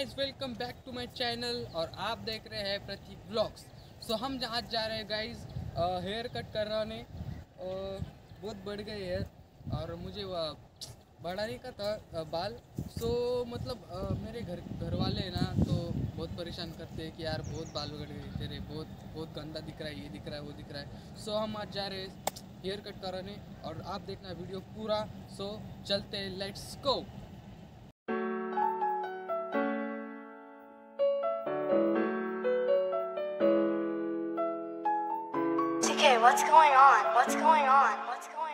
Guys welcome back to my channel और आप देख रहे हैं प्रतीक ब्लॉग्स। सो हम आज जा रहे हैं गाइस हेयर कट कराने। बहुत बढ़ गए हेयर और मुझे बढ़ाने का था बाल। सो मतलब मेरे घर वाले ना तो बहुत परेशान करते हैं कि यार बहुत बाल बढ़ गए तेरे, बहुत गंदा दिख रहा है, ये दिख रहा है, वो दिख रहा है। सो हम आज जा रहे हैं हेयर कट कराने और आप देखना वीडियो पूरा। सो चलते हैं, let's go. Okay, what's going on? What's going on? What's going on? What's going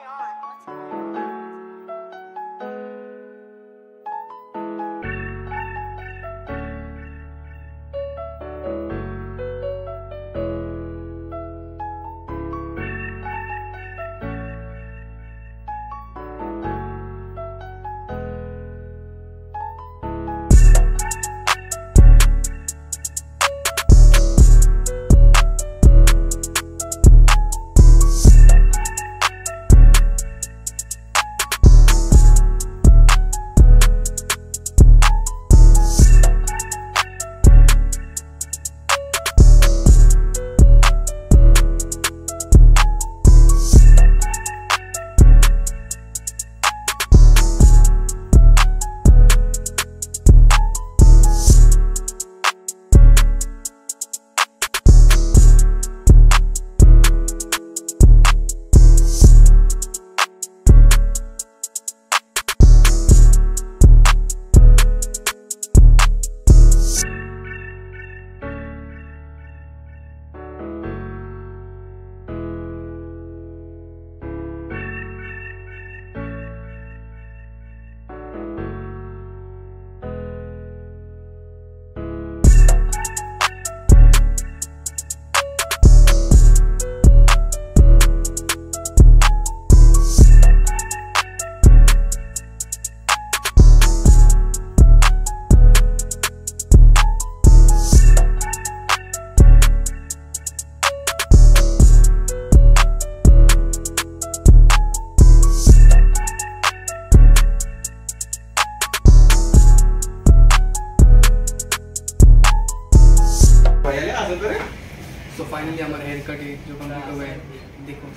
तो फाइनली हमारा हेयर कट जो कंप्लीट हुआ है, देखो।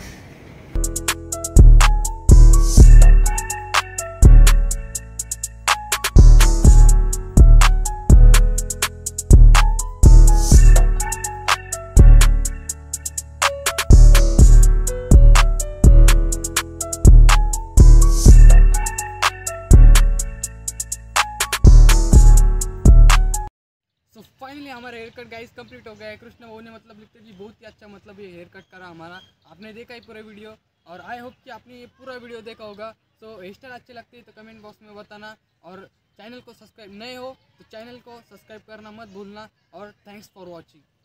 फाइनली हमारा हेयर कट गाइस कंप्लीट हो गया है। कृष्णा वो ने मतलब लिखते जी बहुत ही अच्छा मतलब ये हेयर कट करा हमारा। आपने देखा ही पूरा वीडियो और आई होप कि आपने ये पूरा वीडियो देखा होगा। सो हेयर स्टाइल अच्छे लगते हैं तो कमेंट बॉक्स में बताना और चैनल को सब्सक्राइब नहीं हो तो चैनल को सब्सक्राइब करना मत भूलना। और थैंक्स फॉर वॉचिंग।